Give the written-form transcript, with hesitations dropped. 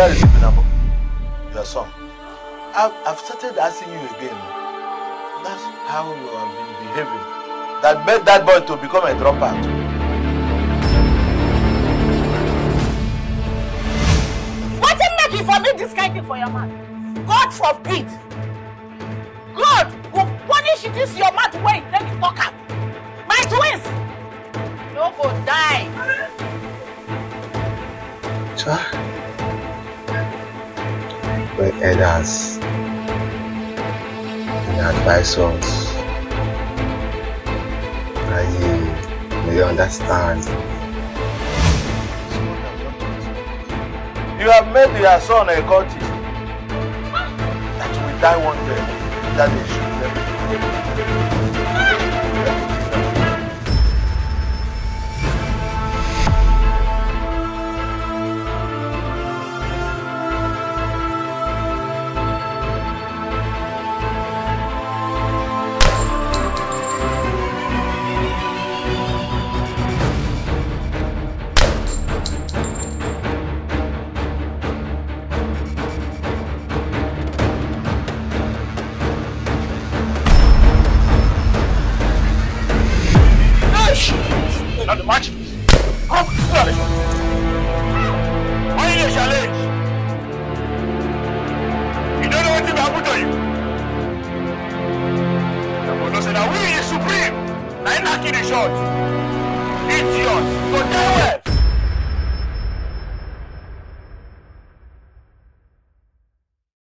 Where is the song? I've started asking you again. That's how you have been behaving. That made that boy to become a dropout. What make you for me this kind thing for your man? God forbid. God will punish this your man way. Let me talk up. My twins. You go die. Try. Elders and advise us. You understand. You have made your son a cultist. That will die one day. That they should Supreme! I'm not in a shot! Idiot! Go that way!